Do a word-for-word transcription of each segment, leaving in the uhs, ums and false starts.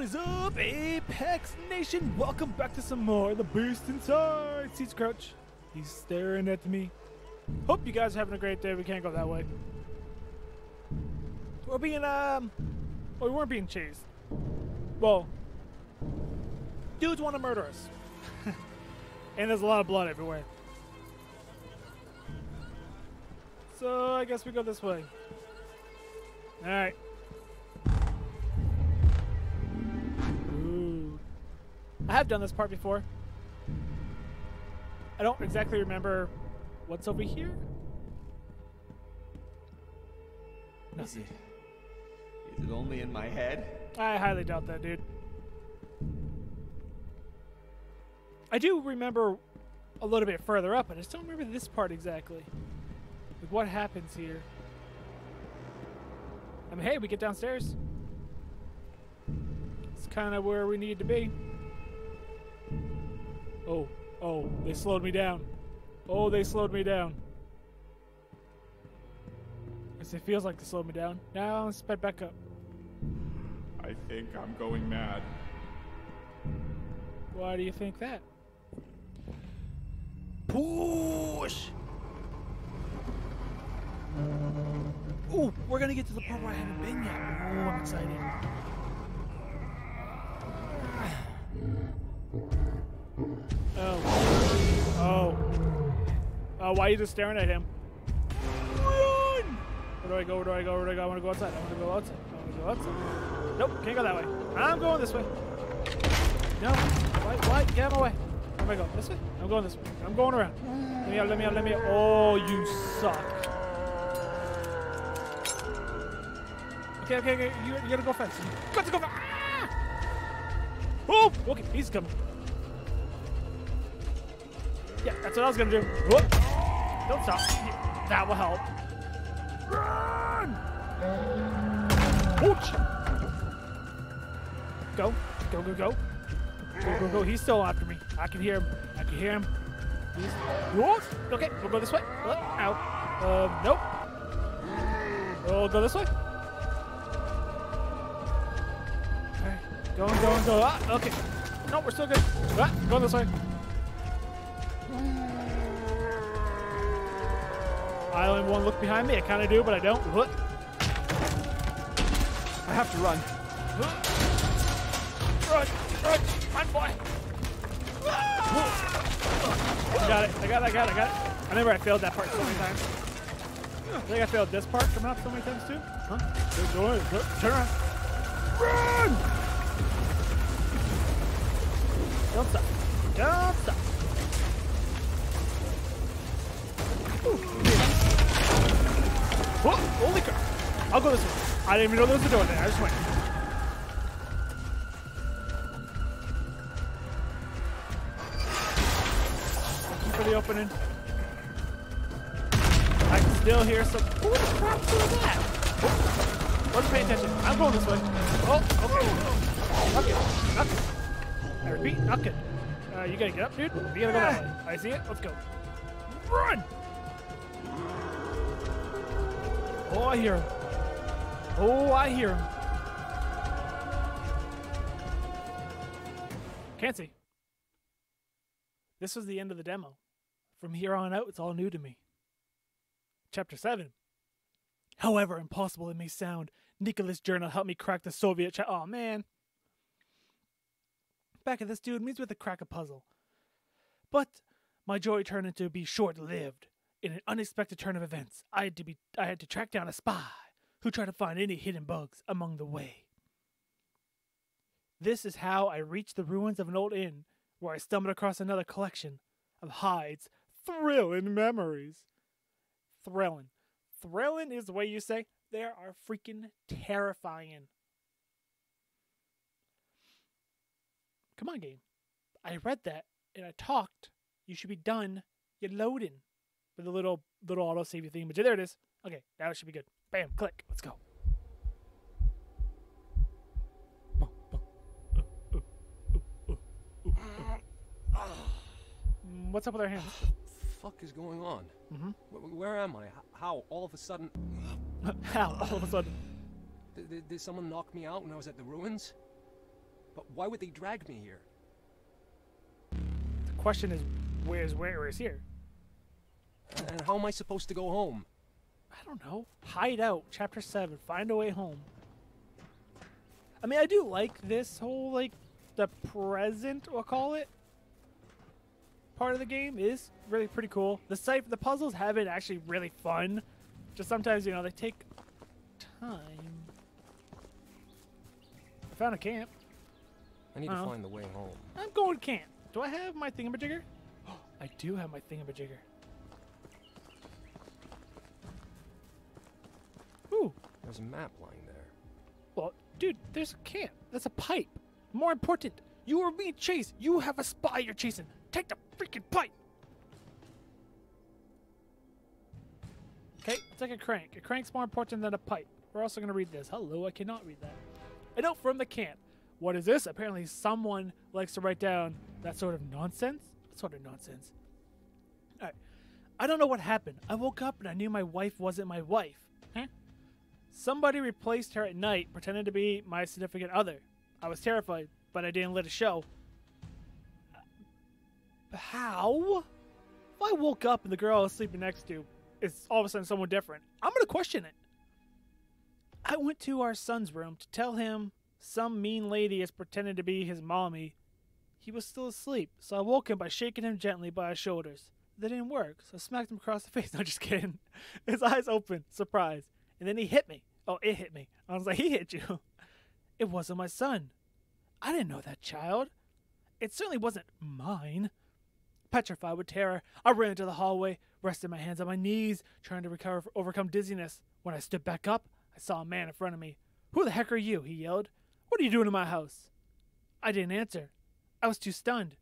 What is up, Apex Nation? Welcome back to some more of the Beast Inside. Seats crouch. He's staring at me. Hope you guys are having a great day. We can't go that way. We're being, um... Well, we weren't being chased. Well, dudes want to murder us. And there's a lot of blood everywhere. So, I guess we go this way. Alright. I have done this part before. I don't exactly remember what's over here. Is it, is it only in my head? I highly doubt that, dude. I do remember a little bit further up. I just don't remember this part exactly. Like what happens here? I mean, hey, we get downstairs. It's kind of where we need to be. Oh, oh, they slowed me down. Oh, they slowed me down. As it feels like they slowed me down. Now I'm sped back up. I think I'm going mad. Why do you think that? Push! Ooh, we're gonna get to the part where I haven't been yet. Oh, I'm excited. Oh. Uh, why are you just staring at him? Run! Where do I go? Where do I go? Where do I go? I want to go outside. I want to go outside. I want to go outside. Nope, can't go that way. I'm going this way. No. What? What? Get out of my way. Where am I going? This way? I'm going this way. I'm going around. Let me out. Let me out. Let me out. Oh, you suck. Okay, okay, okay. You, you gotta go fast. You got to go fast. Ah! Oh, okay. He's coming. Yeah, that's what I was gonna do. Whoop. Don't stop. Yeah, that will help. Run! Ouch! Go, go, go, go. Go, go, go. He's still after me. I can hear him. I can hear him. He's... Whoa! Okay, we'll go this way. Ow. Uh, nope. We'll go this way. Alright. Go, and go, and go. Ah, okay. No, we're still good. Ah, go this way. I only want to look behind me. I kind of do, but I don't. I have to run. Run, run, run, boy. I got it. I got it. I got it. I got it. I remember I failed that part so many times. I think I failed this part coming up so many times too. Huh? Turn around. Run! Don't stop. Don't stop. Whoa, holy crap. I'll go this way. I didn't even know there was a door there. I just went. Looking for the opening. I can still hear some. Who the crap was that? Let's pay attention. I'm going this way. Oh, okay. Knock it. Knock it. I repeat, knock it. Uh, you gotta get up, dude. You gotta go that way. I see it. Let's go. Run! Oh, I hear him. Oh, I hear him. Can't see. This was the end of the demo. From here on out, it's all new to me. Chapter seven. However impossible it may sound, Nicholas Journal helped me crack the Soviet cha- Oh, man. Back at this dude means we have to crack a puzzle. But my joy turned into be short-lived. In an unexpected turn of events, I had to be I had to track down a spy who tried to find any hidden bugs among the way. This is how I reached the ruins of an old inn, where I stumbled across another collection of Hide's thrilling memories. Thrilling. Thrilling is the way you say they are freaking terrifying. Come on, game. I read that and I talked. You should be done. You're loading. The little little auto save thing, but there it is. Okay, now it should be good. Bam, click. Let's go. What's up with our hands? What the fuck is going on? Mm-hmm. Where, where am I? How all of a sudden? How all of a sudden? Did, did someone knock me out when I was at the ruins? But why would they drag me here? The question is, where's where is here? And how am I supposed to go home? I don't know. Hide Out, Chapter seven. Find a way home. I mean, I do like this whole, like, the present, we'll call it, part of the game is really pretty cool. The cipher, the puzzles have been actually really fun. Just sometimes, you know, they take time. I found a camp. I need uh-huh. to find the way home. I'm going camp. Do I have my thingamajigger? Oh, I do have my thingamajigger. Ooh. There's a map lying there. Well, dude, there's a camp. That's a pipe. More important, you are being chased. You have a spy you're chasing. Take the freaking pipe. Okay, it's like a crank. A crank's more important than a pipe. We're also going to read this. Hello, I cannot read that. A note from the camp. What is this? Apparently someone likes to write down that sort of nonsense. That sort of nonsense. All right. I don't know what happened. I woke up and I knew my wife wasn't my wife. Huh? Somebody replaced her at night, pretending to be my significant other. I was terrified, but I didn't let it show. How? If I woke up and the girl I was sleeping next to is all of a sudden someone different, I'm going to question it. I went to our son's room to tell him some mean lady is pretending to be his mommy. He was still asleep, so I woke him by shaking him gently by his shoulders. That didn't work, so I smacked him across the face. No, just kidding. His eyes opened, surprised. And then he hit me. Oh, it hit me. I was like, he hit you. It wasn't my son. I didn't know that child. It certainly wasn't mine. Petrified with terror, I ran into the hallway, resting my hands on my knees, trying to recover, overcome dizziness. When I stood back up, I saw a man in front of me. Who the heck are you? He yelled. What are you doing in my house? I didn't answer. I was too stunned.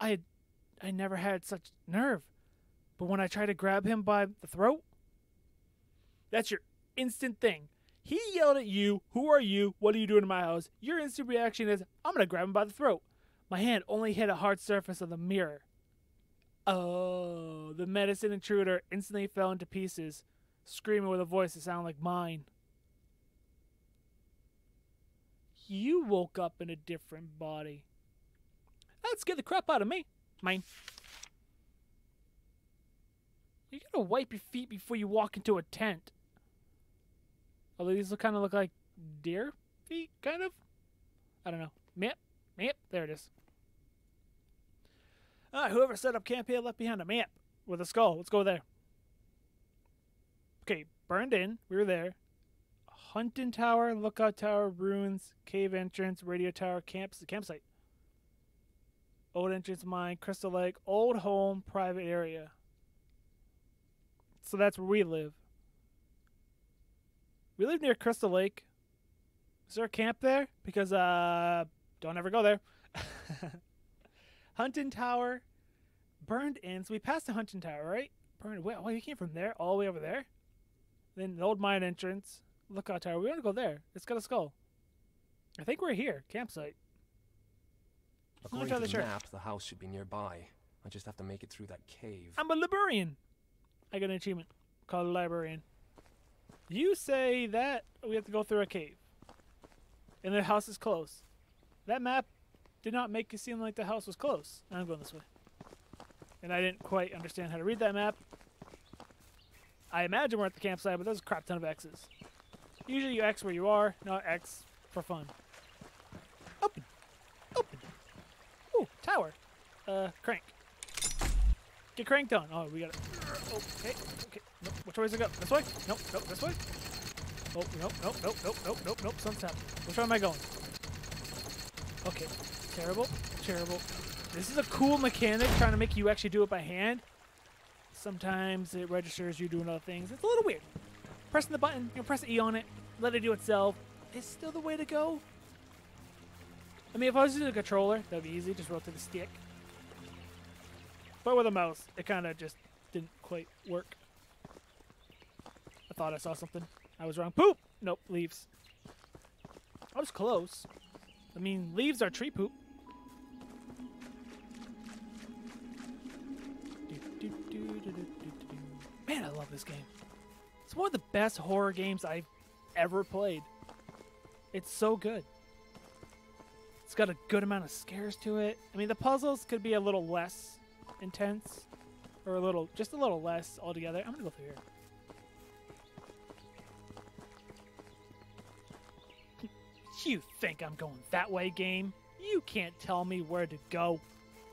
I had, I never had such nerve. But when I tried to grab him by the throat, that's your instant thing. He yelled at you, who are you, what are you doing in my house? Your instant reaction is, I'm going to grab him by the throat. My hand only hit a hard surface of the mirror. Oh, the medicine intruder instantly fell into pieces, screaming with a voice that sounded like mine. You woke up in a different body. That scared the crap out of me. Mine. You gotta wipe your feet before you walk into a tent. Although these look kind of look like deer feet, kind of. I don't know. Yep, yep. There it is. All right, whoever set up camp here left behind a map with a skull. Let's go there. Okay, burned in. We were there. Hunting tower, lookout tower, ruins, cave entrance, radio tower, camps, campsite. Old entrance mine, Crystal Lake, old home, private area. So that's where we live. We live near Crystal Lake. Is there a camp there? Because, uh, don't ever go there. Hunting tower. Burned in. So we passed the Hunting tower, right? Burned. Wait, oh, you came from there? All the way over there? Then the old mine entrance. Lookout tower. We want to go there. It's got a skull. I think we're here. Campsite. According to the map, the house should be nearby. I just have to make it through that cave. I'm a librarian. I got an achievement called Librarian. You say that we have to go through a cave. And the house is close. That map did not make it seem like the house was close. I'm going this way. And I didn't quite understand how to read that map. I imagine we're at the campsite, but there's a crap ton of X's. Usually you X where you are, not X for fun. Open. Open. Ooh, tower. Uh, crank. Get cranked on. Oh, we got it. Okay, okay. Nope. Which way does it go? This way? Nope, nope, this way? Oh, nope, nope, nope, nope, nope, nope, nope. Something's happening. Which way am I going? Okay. Terrible. Terrible. This is a cool mechanic trying to make you actually do it by hand. Sometimes it registers you doing other things. It's a little weird. Pressing the button, you know, press E on it, let it do itself. It's still the way to go. I mean, if I was using a controller, that would be easy. Just rotate the stick. But with a mouse, it kind of just didn't quite work. I thought I saw something. I was wrong. Poop! Nope, leaves. I was close. I mean, leaves are tree poop. Man, I love this game. It's one of the best horror games I've ever played. It's so good. got a good amount of scares to it. I mean, the puzzles could be a little less intense, or a little, just a little less altogether. I'm gonna go through here. You think I'm going that way, game? You can't tell me where to go.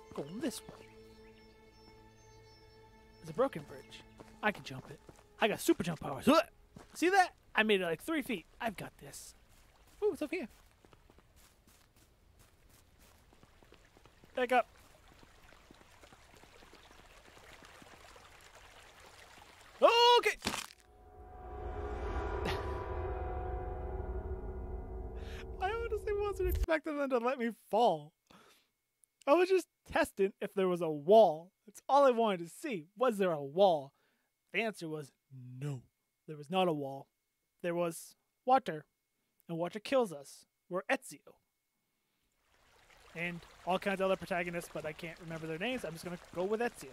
I'm going this way. There's a broken bridge. I can jump it. I got super jump powers. See that? I made it like three feet. I've got this. Ooh, what's up here? Back up. Okay. I honestly wasn't expecting them to let me fall. I was just testing if there was a wall. That's all I wanted to see. Was there a wall? The answer was no. There was not a wall. There was water. And water kills us. We're Ezio. And all kinds of other protagonists, but I can't remember their names. I'm just going to go with Ezio.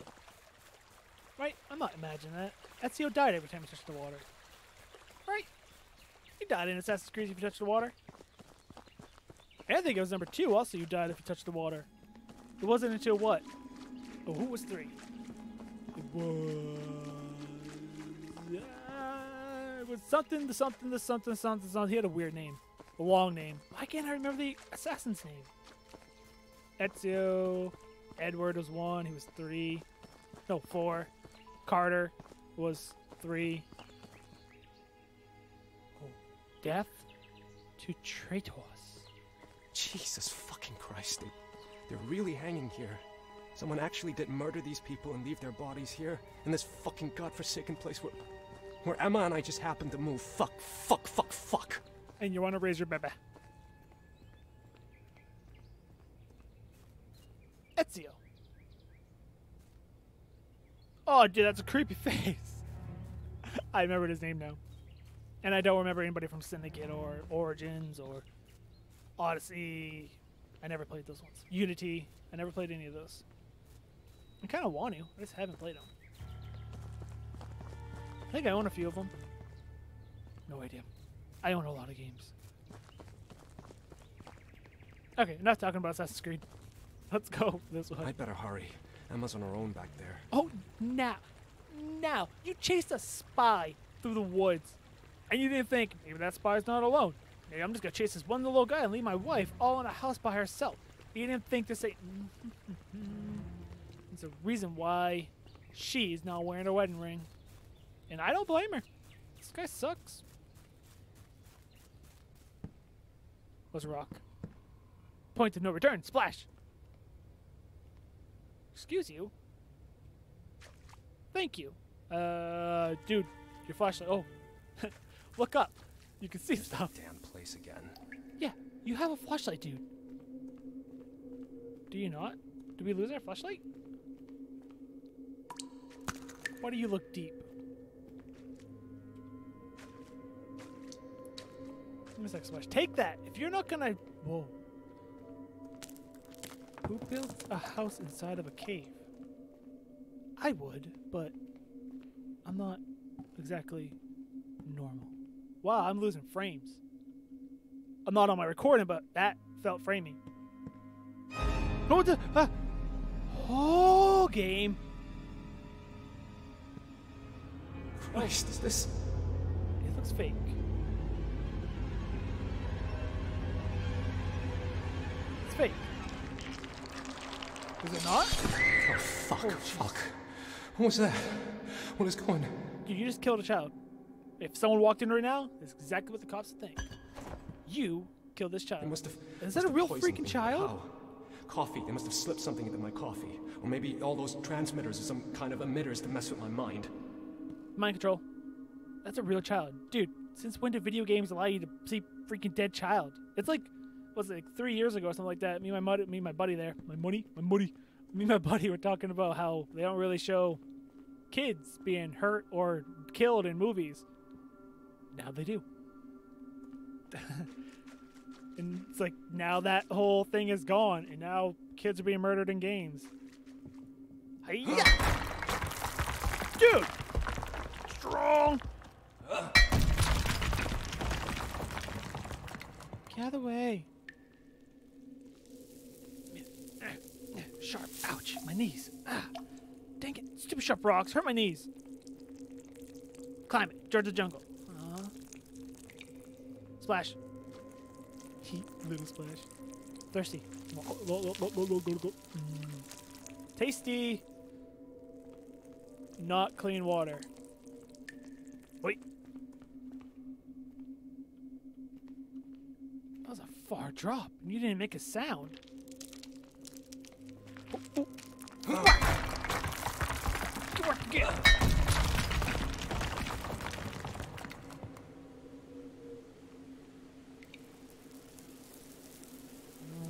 Right? I'm not imagining that. Ezio died every time he touched the water. Right? You died in Assassin's Creed if you touched the water. And I think it was number two also you died if you touched the water. It wasn't until what? Oh, who was three? It was... Uh, it was something to something to something something something. He had a weird name. A long name. Why can't I remember the assassin's name? Ezio. Edward was one. He was three. No, four. Carter was three. Oh, death to traitors. Jesus fucking Christ. They, they're really hanging here. Someone actually did murder these people and leave their bodies here in this fucking godforsaken place where, where Emma and I just happened to move. Fuck, fuck, fuck, fuck. And you want to raise your baby. Ezio. Oh, dude, that's a creepy face. I remembered his name now. And I don't remember anybody from Syndicate or Origins or Odyssey. I never played those ones. Unity. I never played any of those. I kind of want to. I just haven't played them. I think I own a few of them. No idea. I own a lot of games. Okay, enough talking about Assassin's Creed. Let's go this way. I'd better hurry. Emma's on her own back there. Oh, now. Now. You chased a spy through the woods. And you didn't think, maybe that spy's not alone. Maybe I'm just going to chase this one little guy and leave my wife all in a house by herself. You didn't think to say... There's a reason why she's not wearing her wedding ring. And I don't blame her. This guy sucks. Let's rock. Point of no return. Splash. Excuse you. Thank you. Uh, dude, your flashlight. Oh, look up. You can see stuff. Damn place again. Yeah, you have a flashlight, dude. Do you not? Did we lose our flashlight? Why do you look deep? Take that. If you're not gonna. Whoa. Who builds a house inside of a cave? I would, but I'm not exactly normal. Wow, I'm losing frames. I'm not on my recording, but that felt framing. No, what the? Ah. Whole game. Christ, is this? It looks fake. It's fake. Is it not? Oh, fuck, oh, fuck. What was that? What is going on? Dude, you just killed a child. If someone walked in right now, that's exactly what the cops would think. You killed this child. They must have, is that a real freaking child? How? Coffee. They must have slipped something into my coffee. Or maybe all those transmitters are some kind of emitters to mess with my mind. Mind control. That's a real child. Dude, since when do video games allow you to see freaking dead child? It's like... was it like three years ago or something like that? Me and my, me and my buddy there. My money? My buddy. Me and my buddy were talking about how they don't really show kids being hurt or killed in movies. Now they do. And it's like now that whole thing is gone and now kids are being murdered in games. Hi-ya! Dude! Strong! Get out of the way. Ouch, my knees. Ah, dang it. Stupid sharp rocks hurt my knees. Climb it. George the jungle. Uh-huh. Splash. Little splash. Thirsty. Mm. Tasty. Not clean water. Wait. That was a far drop. You didn't make a sound. Oh, oh. Good work again.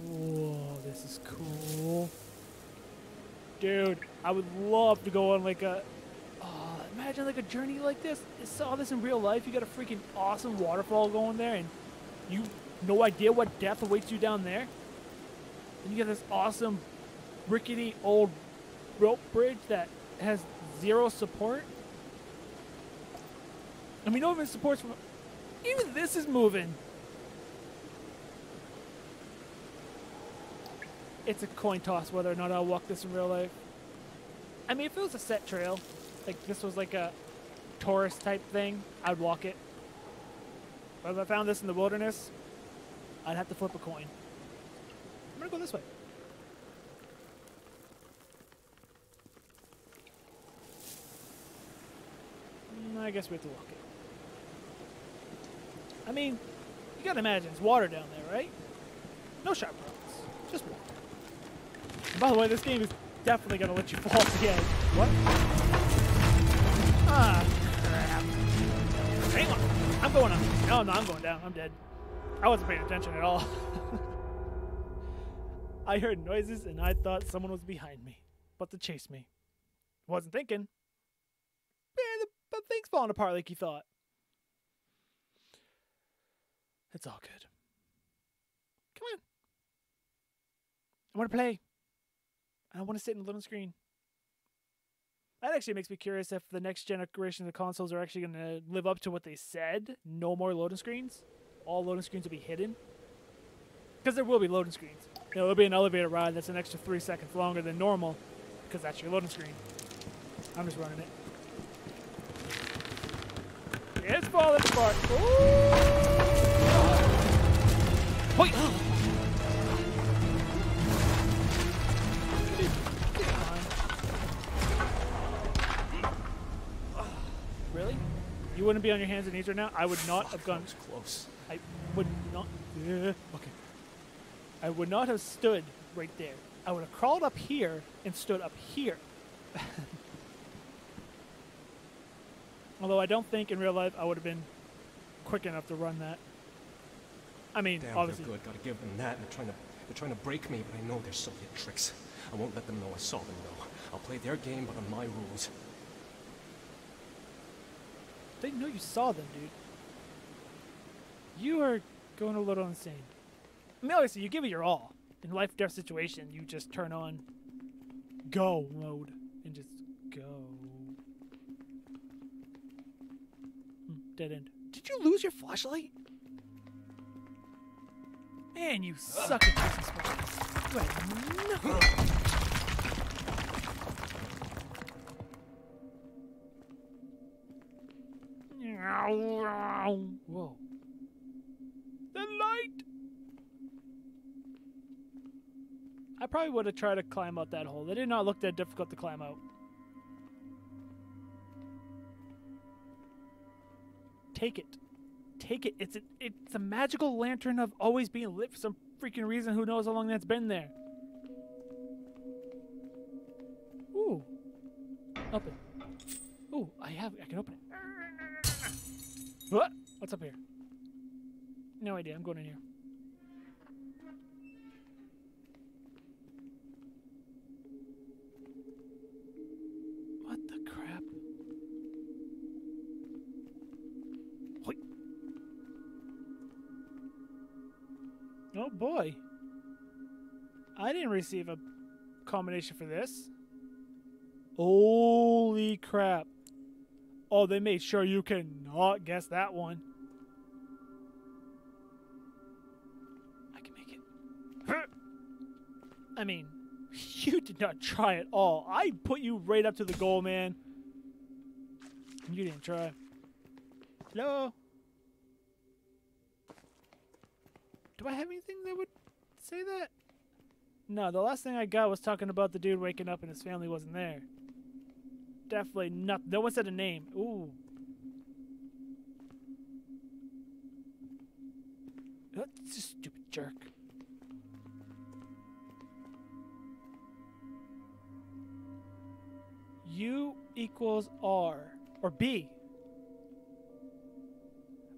Whoa, this is cool. Dude, I would love to go on like a... Oh, imagine like a journey like this. I saw this in real life. You got a freaking awesome waterfall going there and you no idea what depth awaits you down there. And you get this awesome... rickety old rope bridge that has zero support. I mean, no even supports from... Even this is moving. It's a coin toss whether or not I'll walk this in real life. I mean, if it was a set trail, like this was like a tourist type thing, I'd walk it. But if I found this in the wilderness, I'd have to flip a coin. I'm gonna go this way. I guess we have to walk it. I mean, you gotta imagine it's water down there, right? No sharp rocks, just water. And by the way, this game is definitely gonna let you fall again. What? Ah, crap. Hang on, I'm going up. No, no, I'm going down. I'm dead. I wasn't paying attention at all. I heard noises and I thought someone was behind me, but to chase me. Wasn't thinking. But things falling apart like you thought. It's all good. Come on. I want to play. I don't want to sit in the little screen. That actually makes me curious if the next generation of consoles are actually going to live up to what they said. No more loading screens. All loading screens will be hidden. Because there will be loading screens. You know, there'll be an elevator ride that's an extra three seconds longer than normal. Because that's your loading screen. I'm just running it. It's falling apart. Ooh. Wait. Really? You wouldn't be on your hands and knees right now? I would not Fuck, have gone. That was close. I would not. Uh, okay. I would not have stood right there. I would have crawled up here and stood up here. Although I don't think in real life I would have been quick enough to run that. I mean, damn, obviously. They're good. Gotta give them that. They're trying to, they're trying to break me, but I know they're Soviet tricks. I won't let them know I saw them though. I'll play their game, but on my rules. They know you saw them, dude. You are going a little insane. I mean, obviously, you give it your all. In life-death situation, you just turn on go mode and just go. Dead end. Did you lose your flashlight? Man, you suck at chasing spiders. You had nothing. Whoa. The light! I probably would have tried to climb out that hole. They did not look that difficult to climb out. Take it. Take it. It's a, it's a magical lantern of always being lit for some freaking reason. Who knows how long that's been there. Ooh. Open. Ooh, I have I can open it. What? What's up here? No idea. I'm going in here. What the crap? Oh boy. I didn't receive a combination for this. Holy crap. Oh, they made sure you cannot guess that one. I can make it. I mean, You did not try at all. I put you right up to the goal, man. You didn't try. Hello? Do I have anything that would say that? No, the last thing I got was talking about the dude waking up and his family wasn't there. Definitely not. No one said a name. Ooh. That's a stupid jerk. U equals R. Or B.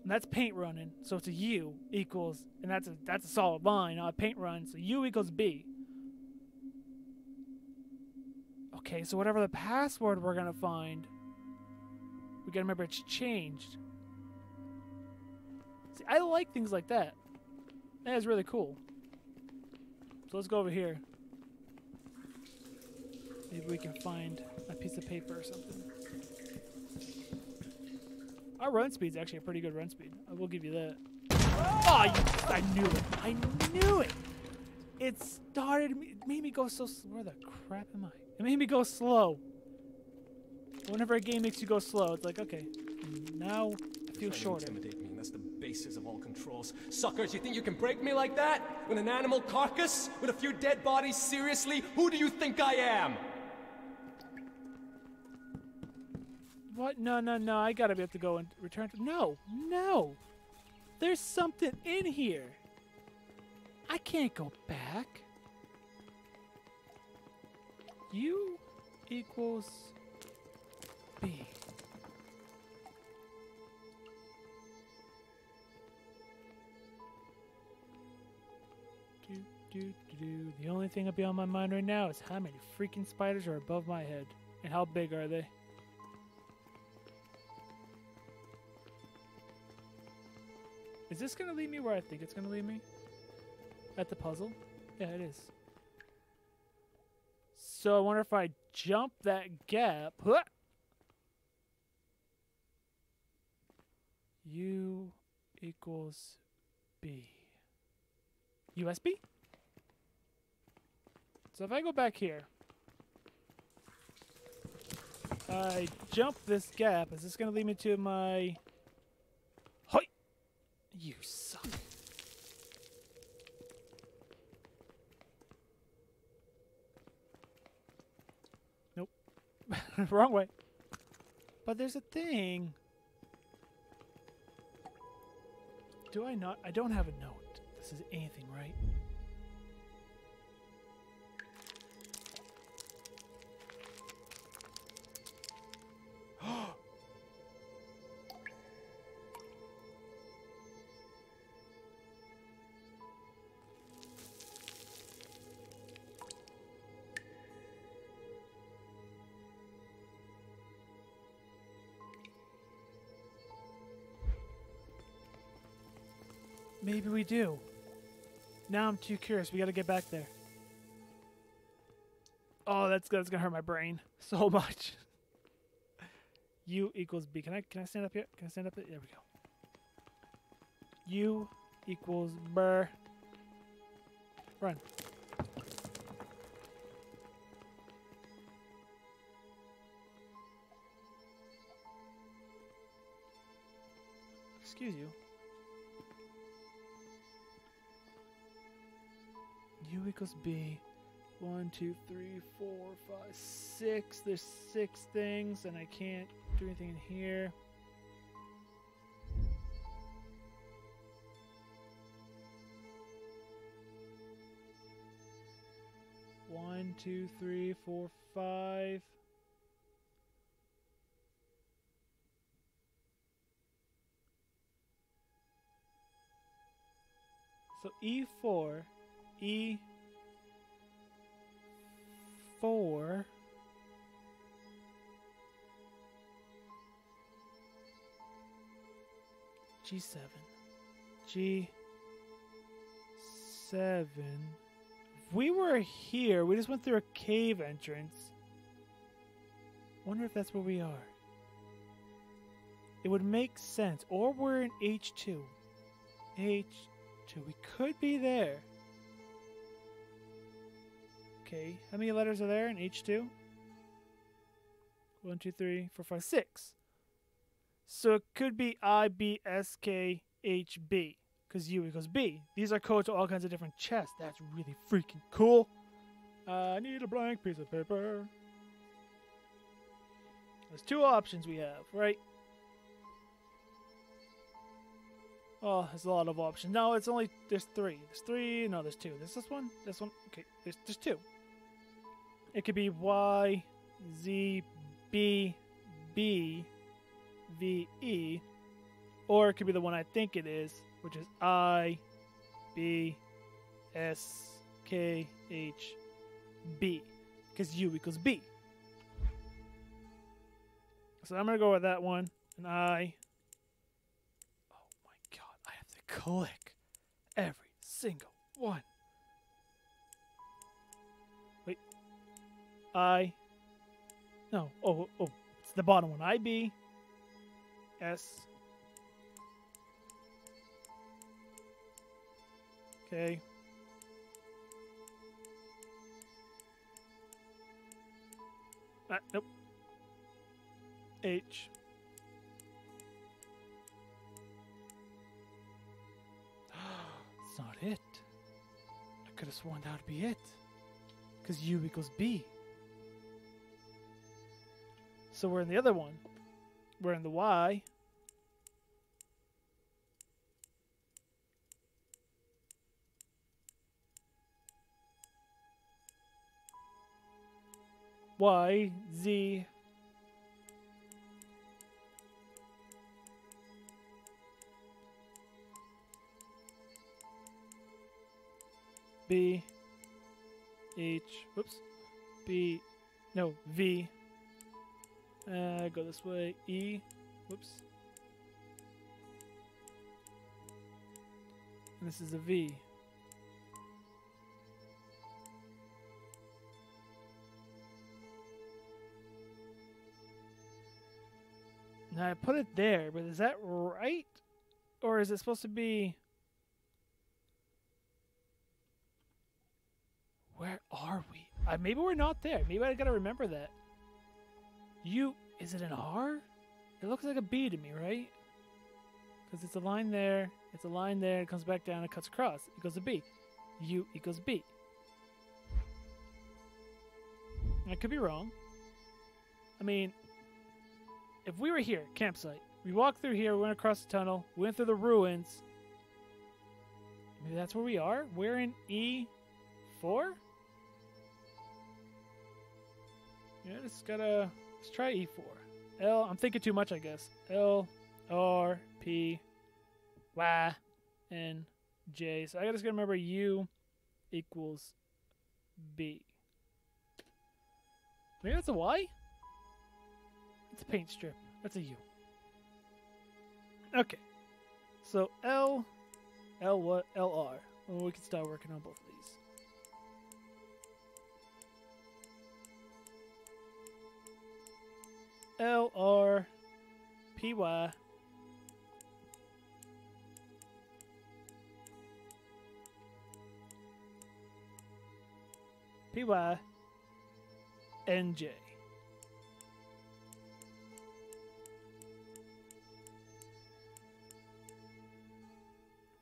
And that's paint running, so it's a U equals, and that's a that's a solid line, not a paint run, so U equals B. Okay, so whatever the password we're gonna find, we gotta remember it's changed. See, I like things like that. That is really cool. So let's go over here. Maybe we can find a piece of paper or something. Our run speed's actually a pretty good run speed. I will give you that. Oh, you, I knew it. I knew it. It started me. It made me go so slow. Where the crap am I? It made me go slow. Whenever a game makes you go slow, it's like, okay, now I feel shorter. Intimidate me. That's the basis of all controls. Suckers, you think you can break me like that? With an animal carcass? With a few dead bodies? Seriously? Who do you think I am? What? No, no, no. I gotta be able to go and return to... No! No! There's something in here! I can't go back! U equals... B. Do, do, do, do. The only thing that'll be on my mind right now is how many freaking spiders are above my head. And how big are they? Is this going to lead me where I think it's going to lead me? At the puzzle? Yeah, it is. So I wonder if I jump that gap. Huh! U equals B. U S B? So if I go back here, I jump this gap. Is this going to lead me to my... You suck. Nope. Wrong way. But there's a thing. Do I not? I don't have a note. This is anything, right? Maybe we do. Now I'm too curious. We gotta get back there. Oh, that's that's gonna hurt my brain so much. U equals B. Can I can I stand up here? Can I stand up here? There we go. U equals burr. Run. Excuse you. U equals B. One, two, three, four, five, six. There's six things, and I can't do anything in here. One, two, three, four, five. So E four. E four G seven G seven. If we were here, we just went through a cave entrance. Wonder if that's where we are. It would make sense. Or we're in H two. H two. We could be there. Okay. How many letters are there in H two? One, two, three, four, five, six. So it could be I, B, S, K, H, B. Because U equals B. These are codes to all kinds of different chests. That's really freaking cool. I need a blank piece of paper. There's two options we have, right? Oh, there's a lot of options. No, it's only... There's three. There's three. No, there's two. There's this one. This one. Okay, there's, there's two. It could be Y, Z, B, B, V, E. Or it could be the one I think it is, which is I, B, S, K, H, B. Because U equals B. So I'm going to go with that one. And I... Click every single one. Wait. I. No. Oh, oh. It's the bottom one. I, B. S. K. Ah, nope. H. That's not it. I could have sworn that would be it. Because U equals B. So we're in the other one. We're in the Y. Y, Z. B, H, whoops, B, no, V, uh, go this way, E, whoops, and this is a V. Now I put it there, but is that right? Or is it supposed to be... Where are we? Uh, maybe we're not there. Maybe I gotta remember that. U, is it an R? It looks like a B to me, right? Because it's a line there. It's a line there. It comes back down. It cuts across. It goes to B. U equals B. I could be wrong. I mean, if we were here, campsite, we walked through here, we went across the tunnel, we went through the ruins. Maybe that's where we are. We're in E four? Yeah, just gotta, let's try E four. L, I'm thinking too much, I guess. L, R, P, Y, N, J. So I just gotta remember U equals B. Maybe that's a Y? It's a paint strip. That's a U. Okay. So L, L, what? L, R. Well, we can start working on both of these. L R P Y P Y N J.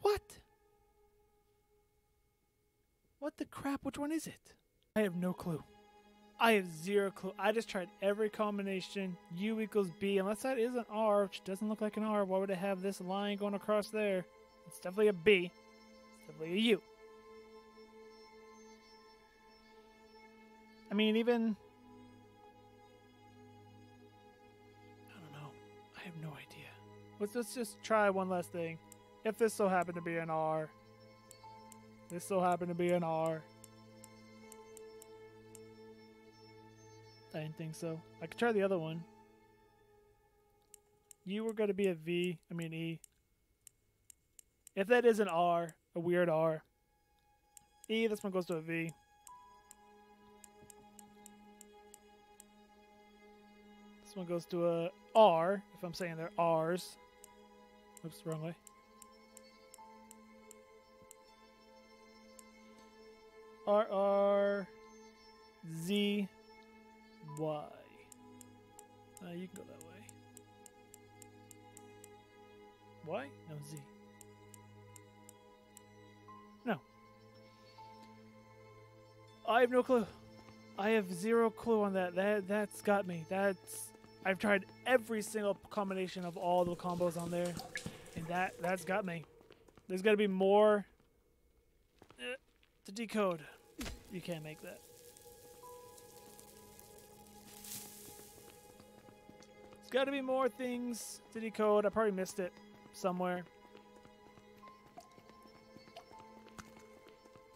What? What the crap? Which one is it? I have no clue. I have zero clue. I just tried every combination. U equals B. Unless that is an R, which doesn't look like an R. Why would it have this line going across there? It's definitely a B. It's definitely a U. I mean, even... I don't know. I have no idea. Let's, let's just try one last thing. If this so happened to be an R. This so happened to be an R. I didn't think so. I could try the other one. You were going to be a V. I mean E. If that is an R, a weird R. E, this one goes to a V. This one goes to a R, if I'm saying they're R's. Oops, wrong way. R, R, Z, Y. Uh, you can go that way. Y? No, Z. No. I have no clue. I have zero clue on that. That that's got me. That's I've tried every single combination of all the combos on there, and that that's got me. There's got to be more to decode. You can't make that. There's got to be more things to decode. I probably missed it somewhere.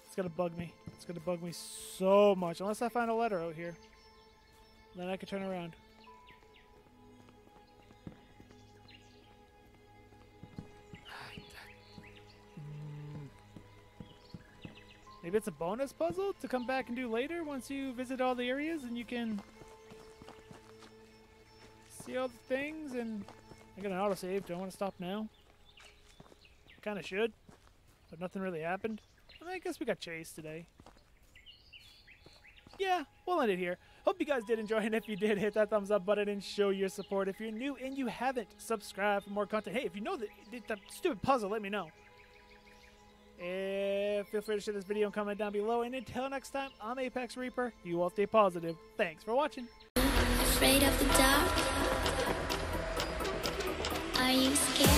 It's gonna bug me. It's gonna bug me so much. Unless I find a letter out here, then I can turn around. Maybe it's a bonus puzzle to come back and do later once you visit all the areas and you can see all the things. And I got an autosave. Do I want to stop now? Kind of should, but nothing really happened. I guess we got chased today. Yeah, we'll end it here. Hope you guys did enjoy, and if you did, hit that thumbs up button and show your support. If you're new and you haven't subscribed for more content, hey, if you know that did that stupid puzzle, let me know. And feel free to share this video and comment down below. And until next time, I'm Apex Reaper. You all stay positive. Thanks for watching. Afraid of the dark? Are you scared?